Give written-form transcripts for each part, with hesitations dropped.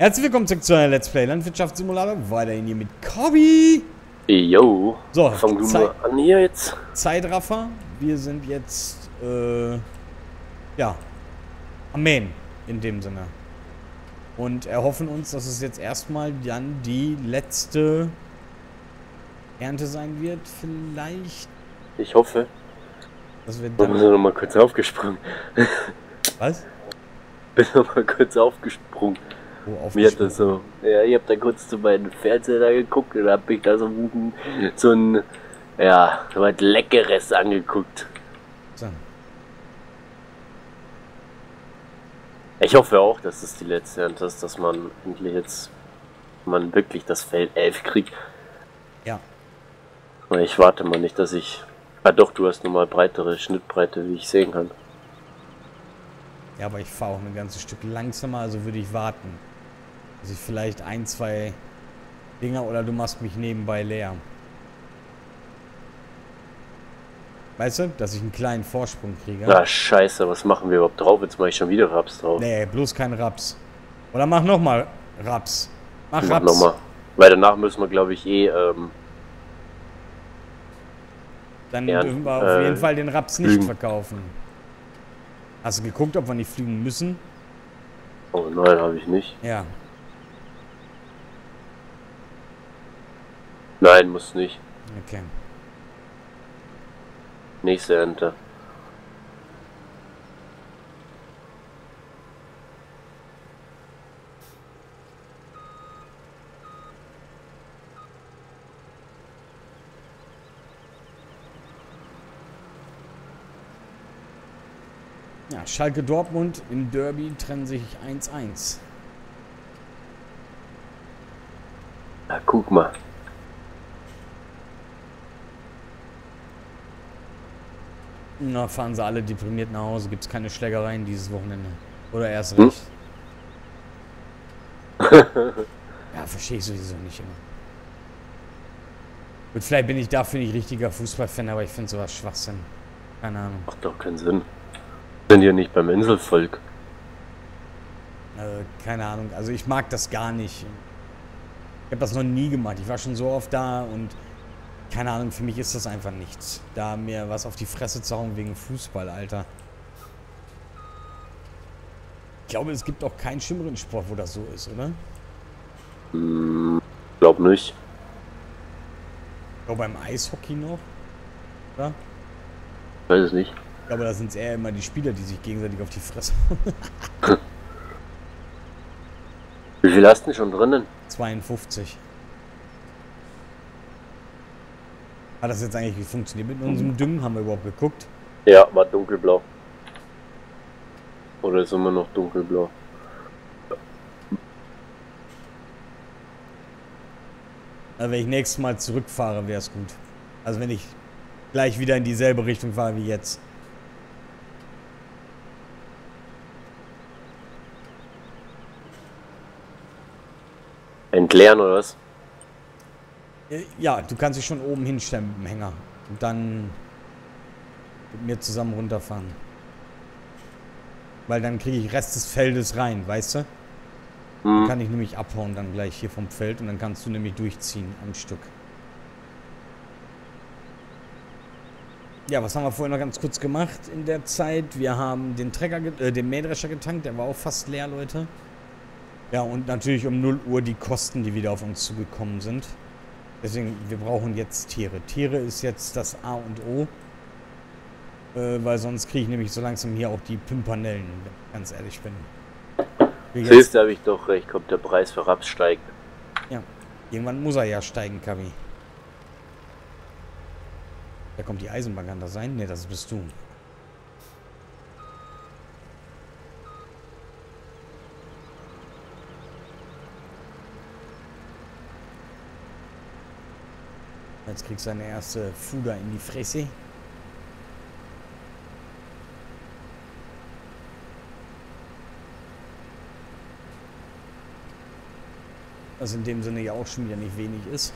Herzlich willkommen zurück zu einer Let's Play Landwirtschaftssimulator. Weiterhin hier mit Kobi. Yo. So, fangen wir an hier jetzt. Zeitraffer. Wir sind jetzt, ja, am Mähen in dem Sinne. Und erhoffen uns, dass es jetzt erstmal dann die letzte Ernte sein wird, vielleicht. Ich hoffe. Dass wir dann... Ich bin nochmal kurz aufgesprungen. Was? Bin nochmal kurz aufgesprungen. Mir hat das so, ja, ich habe da kurz zu meinem Fernseher da geguckt und habe mich da so ein, ja, so was Leckeres angeguckt. So. Ich hoffe auch, dass es die letzte Ernte ist, dass man endlich jetzt, man wirklich das Feld 11 kriegt. Ja. Ich warte mal nicht, dass ich, ah doch, du hast nochmal breitere Schnittbreite, wie ich sehen kann. Ja, aber ich fahre auch ein ganzes Stück langsamer, also würde ich warten. Also ich vielleicht ein, zwei Dinger oder du machst mich nebenbei leer. Weißt du, dass ich einen kleinen Vorsprung kriege. Na scheiße, was machen wir überhaupt drauf? Jetzt mache ich schon wieder Raps drauf. Nee, bloß kein Raps. Oder mach nochmal Raps. Mach Raps. Nochmal. Weil danach müssen wir, glaube ich, dann dürfen wir auf jeden Fall den Raps nicht verkaufen. Hast du geguckt, ob wir nicht fliegen müssen? Oh nein, habe ich nicht. Ja. Nein, muss nicht. Okay. Nächste Ernte. Ja, Schalke Dortmund im Derby trennen sich 1-1. Na, guck mal. Na, fahren sie alle deprimiert nach Hause. Gibt's keine Schlägereien dieses Wochenende. Oder erst recht. Ja, verstehe ich sowieso nicht immer. Und vielleicht bin ich dafür nicht richtiger Fußballfan, aber ich finde sowas Schwachsinn. Keine Ahnung. Macht doch keinen Sinn. Sind ja nicht beim Inselvolk. Keine Ahnung, also ich mag das gar nicht. Ich habe das noch nie gemacht. Ich war schon so oft da und keine Ahnung, für mich ist das einfach nichts. Da mir was auf die Fresse zu hauen wegen Fußball, Alter. Ich glaube, es gibt auch keinen schlimmeren Sport, wo das so ist, oder? Glaub nicht. Ich glaube beim Eishockey noch, oder? Ich weiß es nicht. Aber da sind es eher immer die Spieler, die sich gegenseitig auf die Fresse hauen. Wie viel hast du denn schon drinnen? 52. Hat das jetzt eigentlich funktioniert mit unserem Düngen? Haben wir überhaupt geguckt? Ja, war dunkelblau. Oder ist immer noch dunkelblau? Also wenn ich nächstes Mal zurückfahre, wäre es gut. Also wenn ich gleich wieder in dieselbe Richtung fahre wie jetzt. Entleeren oder was? Ja, du kannst dich schon oben hinstellen mit dem Hänger und dann mit mir zusammen runterfahren. Weil dann kriege ich Rest des Feldes rein, weißt du? Dann kann ich nämlich abhauen dann gleich hier vom Feld und dann kannst du nämlich durchziehen am Stück. Ja, was haben wir vorhin noch ganz kurz gemacht in der Zeit? Wir haben den Trecker, den Mähdrescher getankt, der war auch fast leer, Leute. Ja, und natürlich um 0 Uhr die Kosten, die wieder auf uns zugekommen sind. Deswegen, wir brauchen jetzt Tiere. Tiere ist jetzt das A und O. Weil sonst kriege ich nämlich so langsam hier auch die Pimpernellen, wenn ich ganz ehrlich bin. Siehst du, habe ich doch recht, kommt der Preis für Raps steigt. Ja, irgendwann muss er ja steigen, Kavi. Da kommt die Eisenbahn, kann das sein? Ne, das bist du. Jetzt kriegst du deine erste Fuder in die Fresse. Was in dem Sinne ja auch schon wieder nicht wenig ist.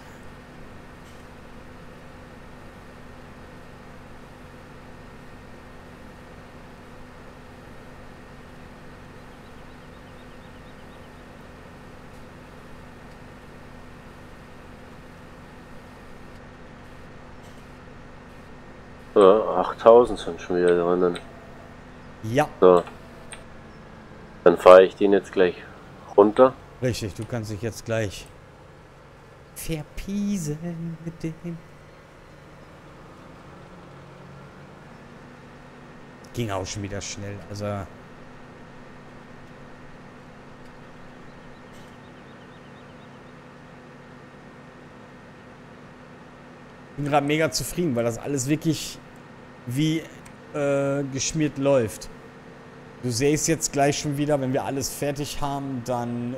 8000 sind schon wieder drinnen. Ja. So. Dann fahre ich den jetzt gleich runter. Richtig, du kannst dich jetzt gleich verpiesen mit dem. Ging auch schon wieder schnell, also... Ich bin gerade mega zufrieden, weil das alles wirklich wie geschmiert läuft. Du siehst jetzt gleich schon wieder, wenn wir alles fertig haben, dann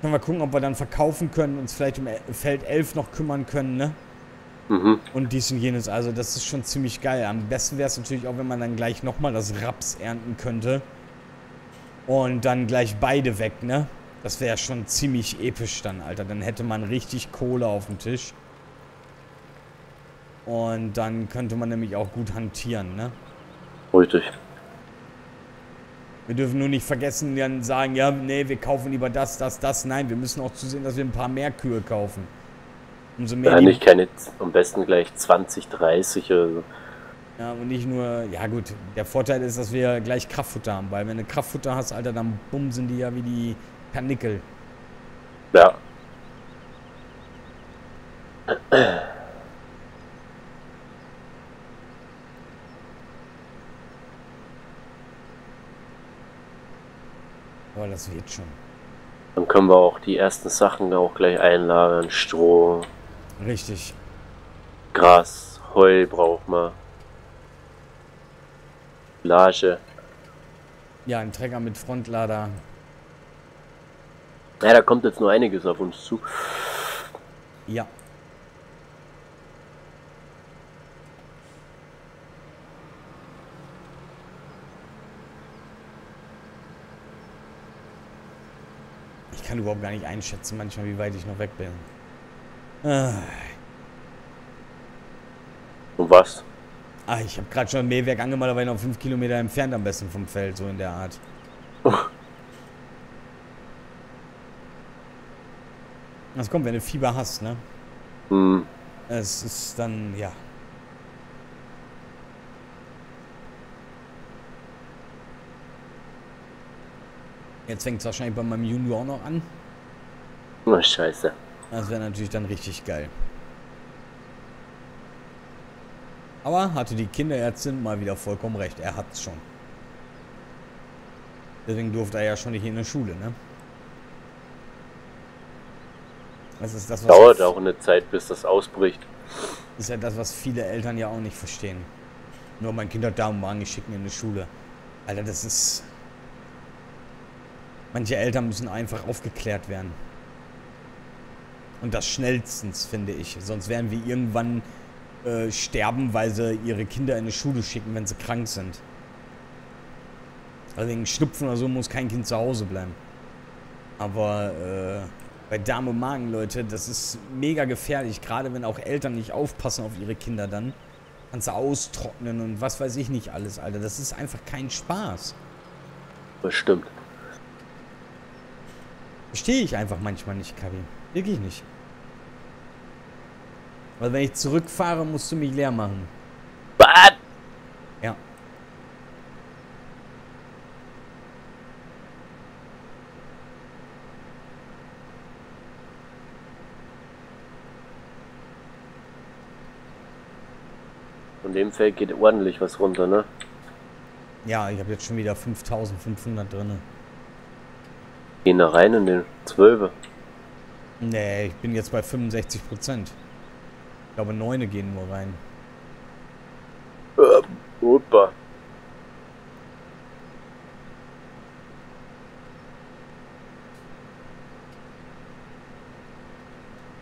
können wir gucken, ob wir dann verkaufen können, uns vielleicht um Feld 11 noch kümmern können, ne? Mhm. Und dies und jenes. Also das ist schon ziemlich geil. Am besten wäre es natürlich auch, wenn man dann gleich nochmal das Raps ernten könnte. Und dann gleich beide weg, ne? Das wäre schon ziemlich episch dann, Alter. Dann hätte man richtig Kohle auf dem Tisch. Und dann könnte man nämlich auch gut hantieren, ne? Richtig. Wir dürfen nur nicht vergessen, dann sagen, ja, nee, wir kaufen lieber das, das, das. Nein, wir müssen auch zusehen, dass wir ein paar mehr Kühe kaufen. Umso mehr. Ja, nicht keine, am besten gleich 20, 30 oder so. Ja, und nicht nur, ja gut, der Vorteil ist, dass wir gleich Kraftfutter haben, weil wenn du Kraftfutter hast, Alter, dann bumsen die ja wie die Karnickel. Ja. Aber das wird schon. Dann können wir auch die ersten Sachen auch gleich einlagern, Stroh. Richtig. Gras, Heu braucht man. Lage. Ja, ein Trecker mit Frontlader. Ja, da kommt jetzt nur einiges auf uns zu. Ja. Ich kann überhaupt gar nicht einschätzen manchmal, wie weit ich noch weg bin. Und was? Ah, ich habe gerade schon ein Mähwerk angemalt, weil noch 5 Kilometer entfernt am besten vom Feld, so in der Art. Oh. Das kommt, wenn du Fieber hast, ne? Mhm. Es ist dann, ja. Jetzt fängt es wahrscheinlich bei meinem Junior auch noch an. Oh, scheiße. Das wäre natürlich dann richtig geil. Aber hatte die Kinderärztin mal wieder vollkommen recht. Er hat's schon. Deswegen durfte er ja schon nicht in der Schule, ne? Das ist das, was dauert auch eine Zeit, bis das ausbricht. Ist ja das, was viele Eltern ja auch nicht verstehen. Nur mein Kind hat Darmmagen, ich schicke ihn in die Schule. Alter, das ist... Manche Eltern müssen einfach aufgeklärt werden. Und das schnellstens, finde ich. Sonst werden wir irgendwann... sterben, weil sie ihre Kinder in die Schule schicken, wenn sie krank sind. Also wegen Schnupfen oder so muss kein Kind zu Hause bleiben. Aber bei Darm und Magen, Leute, das ist mega gefährlich. Gerade wenn auch Eltern nicht aufpassen auf ihre Kinder dann. Kannst du austrocknen und was weiß ich nicht alles, Alter. Das ist einfach kein Spaß. Bestimmt. Verstehe ich einfach manchmal nicht, Kabi. Wirklich nicht. Weil wenn ich zurückfahre, musst du mich leer machen. Was? Ja. Von dem Feld geht ordentlich was runter, ne? Ja, ich habe jetzt schon wieder 5500 drin. Gehen da rein in den 12er. Nee, ich bin jetzt bei 65%. Ich glaube, 9 gehen nur rein. Opa.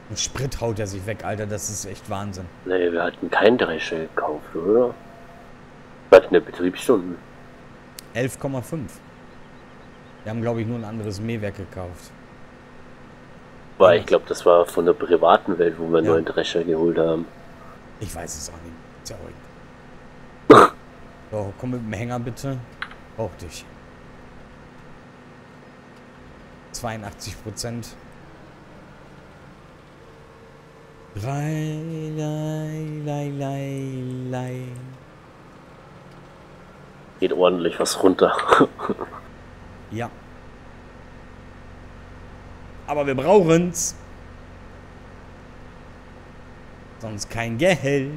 Und Sprit haut er sich weg, Alter. Das ist echt Wahnsinn. Nee, wir hatten kein Dreischel gekauft, oder? Was in der Betriebsstunden? 11,5. Wir haben, glaube ich, nur ein anderes Mähwerk gekauft. Weil ich glaube, das war von der privaten Welt, wo wir einen neuen Drescher geholt haben. Ich weiß es auch nicht. Ist ja heute. So, komm mit dem Hänger bitte. Brauch dich. 82%. Geht ordentlich was runter. Ja. Aber wir brauchen's. Sonst kein Geld.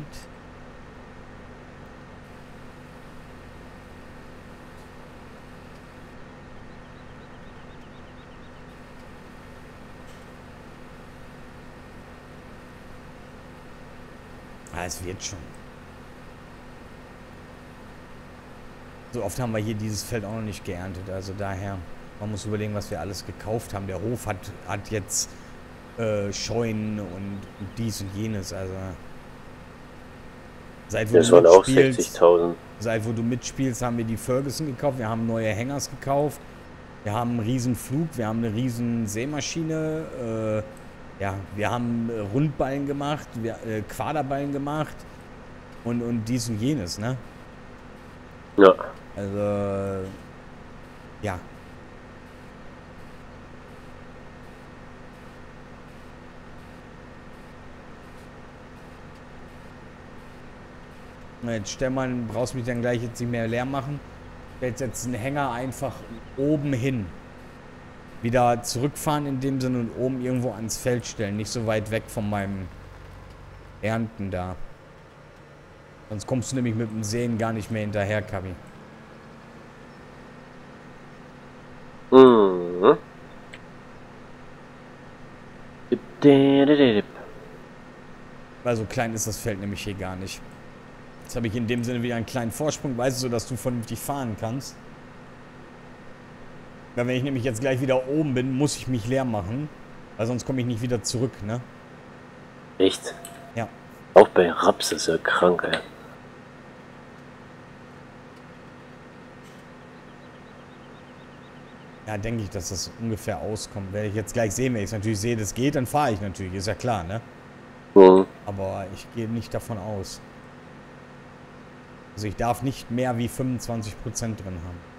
Ah, es wird schon. So oft haben wir hier dieses Feld auch noch nicht geerntet. Also daher, man muss überlegen, was wir alles gekauft haben. Der Hof hat jetzt Scheunen und dies und jenes. Also seit wo du mitspielst, haben wir die Ferguson gekauft. Wir haben neue Hängers gekauft. Wir haben einen riesen Flug. Wir haben eine riesen Seemaschine. Ja, wir haben Rundballen gemacht, Quaderballen gemacht und dies und jenes, ne? Ja. Also, ja. Jetzt Stefan, brauchst mich dann gleich jetzt nicht mehr leer machen. Jetzt einen Hänger einfach oben hin. Wieder zurückfahren in dem Sinne und oben irgendwo ans Feld stellen. Nicht so weit weg von meinem Ernten da. Sonst kommst du nämlich mit dem Säen gar nicht mehr hinterher, Kabi. Mhm. Weil so klein ist das Feld nämlich hier gar nicht. Jetzt habe ich in dem Sinne wieder einen kleinen Vorsprung, weißt du, dass du vernünftig fahren kannst. Weil wenn ich nämlich jetzt gleich wieder oben bin, muss ich mich leer machen. Weil sonst komme ich nicht wieder zurück, ne? Echt? Ja. Auch bei Raps ist ja krank, ey. Ja, denke ich, dass das ungefähr auskommt. Werde ich jetzt gleich sehen, wenn ich es natürlich sehe, das geht, dann fahre ich natürlich. Ist ja klar, ne? Mhm. Aber ich gehe nicht davon aus. Also ich darf nicht mehr wie 25% drin haben.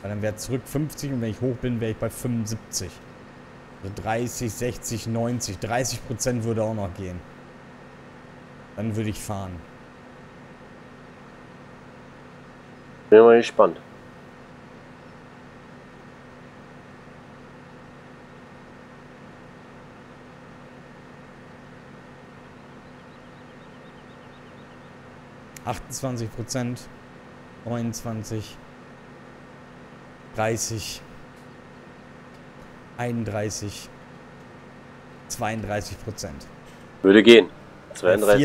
Weil dann wäre zurück 50 und wenn ich hoch bin, wäre ich bei 75. Also 30, 60, 90, 30% würde auch noch gehen. Dann würde ich fahren. Bin mal gespannt. %, 29%. 30, 31, 32%. Würde gehen. 32,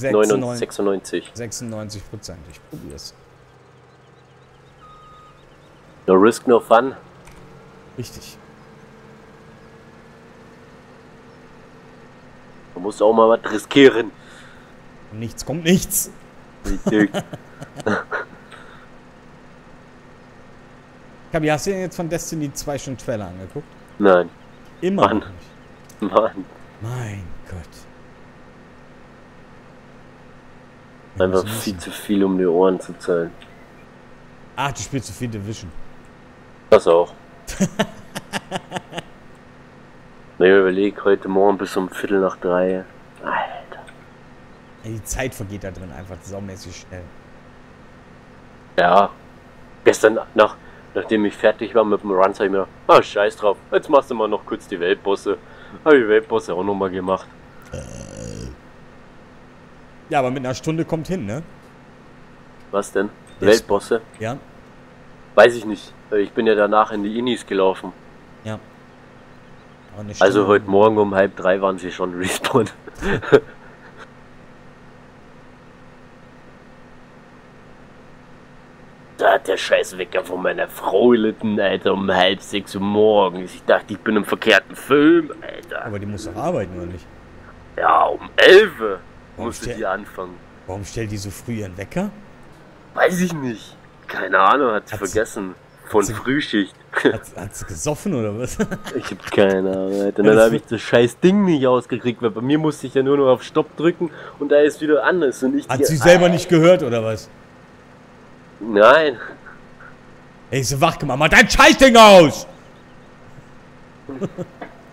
64, 96. 96%. Ich probier's. No risk, no fun. Richtig. Man muss auch mal was riskieren. Und nichts kommt nichts. Richtig. Kabi, hast du dir jetzt von Destiny 2 schon Trailer angeguckt? Nein. Immer Mann. Nicht. Mann. Mein Gott. Einfach viel zu viel um die Ohren zu zählen. Ach, du spielst zu viel Division. Das auch. Ich überlege heute Morgen bis um 2:45. Alter. Die Zeit vergeht da drin einfach saumäßig schnell. Ja. Gestern noch. Nachdem ich fertig war mit dem Run, sag ich mir, ah, scheiß drauf, jetzt machst du mal noch kurz die Weltbosse. Hab die Weltbosse auch nochmal gemacht. Ja, aber mit einer Stunde kommt hin, ne? Was denn? Das Weltbosse? Ja. Weiß ich nicht. Ich bin ja danach in die Inis gelaufen. Ja. Also heute Morgen um 2:30 waren sie schon respawned. Da hat der Scheißwecker von meiner Frau gelitten, Alter, um 5:30 Uhr morgens. Ich dachte, ich bin im verkehrten Film, Alter. Aber die muss doch arbeiten, oder nicht? Ja, um 11 Uhr musste die anfangen. Warum stellt die so früh ihren Wecker? Weiß ich nicht. Keine Ahnung, hat vergessen. Von Frühschicht. Hat's gesoffen, oder was? Ich hab keine Ahnung, Alter. Und dann habe ich das scheiß Ding nicht ausgekriegt, weil bei mir musste ich ja nur noch auf Stopp drücken und da ist wieder anders. Und ich hat sie selber nicht gehört, oder was? Nein. Ich so wach gemacht, mach dein Scheißding aus!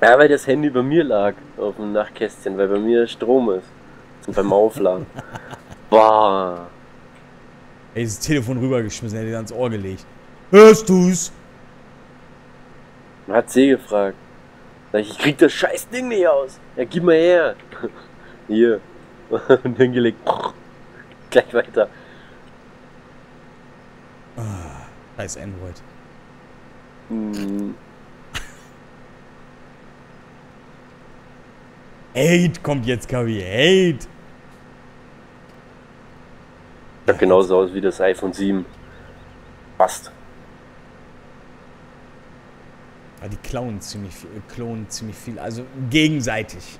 Ja, weil das Handy bei mir lag, auf dem Nachtkästchen, weil bei mir Strom ist. Und beim Aufladen. Boah. Ey, dieses Telefon rübergeschmissen, hätte ich ans Ohr gelegt. Hörst du's? Man hat sie gefragt. Sag ich, ich krieg das scheiß Ding nicht aus. Ja, gib mal her. Hier. Und hingelegt. Gleich weiter. Ah, scheiß Android. Hm. Hate kommt jetzt, Kavi. Hate. Schaut genauso aus wie das iPhone 7. Passt. Ja, die klonen ziemlich viel. Also gegenseitig.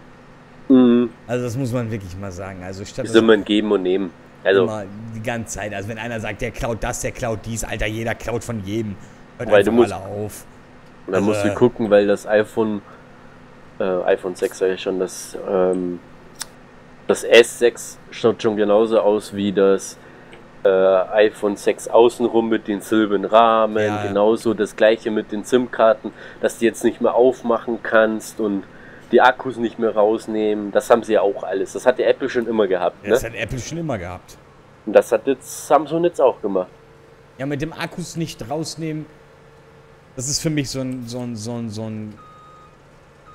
Mhm. Also das muss man wirklich mal sagen. Also statt das immer ein Geben und Nehmen. Also immer die ganze Zeit. Also wenn einer sagt, der klaut das, der klaut dies, Alter, jeder klaut von jedem. Hört weil einfach du musst, mal auf. Dann also, musst du gucken, weil das iPhone 6 sage ich schon, das S6 schaut schon genauso aus wie das iPhone 6 außenrum mit den silbernen Rahmen, ja, genauso das gleiche mit den SIM-Karten, dass die jetzt nicht mehr aufmachen kannst und die Akkus nicht mehr rausnehmen, das haben sie ja auch alles, das hat der Apple schon immer gehabt. Ne? Das hat Apple schon immer gehabt. Und das hat jetzt Samsung jetzt auch gemacht. Ja, mit dem Akkus nicht rausnehmen, das ist für mich so ein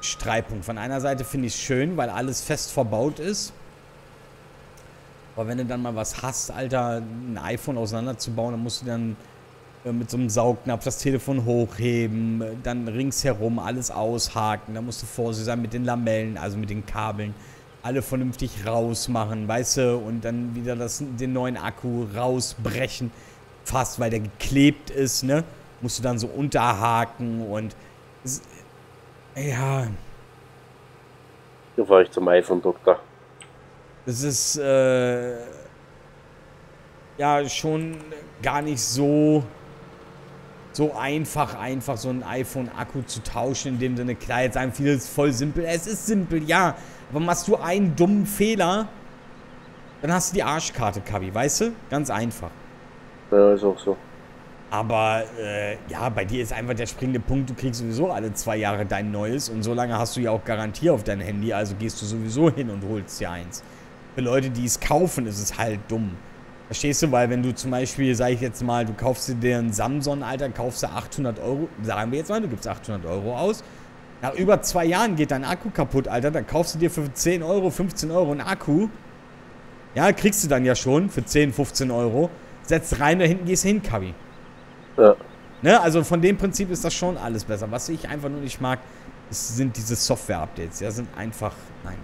Streitpunkt. Von einer Seite finde ich es schön, weil alles fest verbaut ist. Aber wenn du dann mal was hast, Alter, ein iPhone auseinanderzubauen, dann musst du dann mit so einem Saugnapf das Telefon hochheben, dann ringsherum alles aushaken, dann musst du vorsichtig sein mit den Lamellen, also mit den Kabeln, alle vernünftig rausmachen, weißt du, und dann wieder den neuen Akku rausbrechen, fast, weil der geklebt ist, ne, musst du dann so unterhaken und es, ja. Da fahre ich zum iPhone-Doktor. Das ist ja schon gar nicht so einfach so einen iPhone-Akku zu tauschen, in dem Sinne, klar, jetzt sagen viele, es ist voll simpel. Es ist simpel, ja. Aber machst du einen dummen Fehler, dann hast du die Arschkarte, Kabi, weißt du? Ganz einfach. Ja, ist auch so. Aber ja, bei dir ist einfach der springende Punkt, du kriegst sowieso alle 2 Jahre dein neues und so lange hast du ja auch Garantie auf dein Handy, also gehst du sowieso hin und holst dir eins. Für Leute, die es kaufen, ist es halt dumm. Verstehst du? Weil wenn du zum Beispiel, sag ich jetzt mal, du kaufst dir einen Samsung, Alter, kaufst du 800 €, sagen wir jetzt mal, du gibst 800 € aus, nach über 2 Jahren geht dein Akku kaputt, Alter, dann kaufst du dir für 10 €, 15 € einen Akku, ja, kriegst du dann ja schon für 10, 15 €, setzt rein, da hinten gehst du hin, Kabi. Ja. Ne, also von dem Prinzip ist das schon alles besser. Was ich einfach nur nicht mag, sind diese Software-Updates. Ja, sind einfach, nein.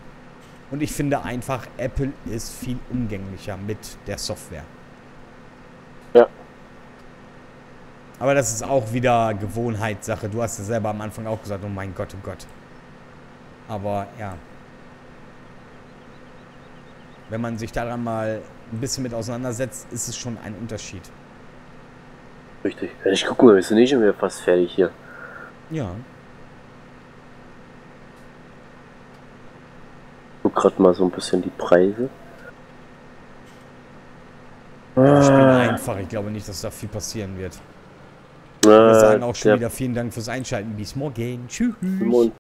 Und ich finde einfach, Apple ist viel umgänglicher mit der Software. Ja. Aber das ist auch wieder Gewohnheitssache. Du hast ja selber am Anfang auch gesagt, oh mein Gott, oh Gott. Aber ja. Wenn man sich daran mal ein bisschen mit auseinandersetzt, ist es schon ein Unterschied. Richtig. Ich guck mal, wir sind nicht schon wieder fast fertig hier. Ja. Ich guck gerade mal so ein bisschen die Preise. Ja, ich bin einfach. Ich glaube nicht, dass da viel passieren wird. Wir sagen auch schon wieder vielen Dank fürs Einschalten. Bis morgen. Tschüss.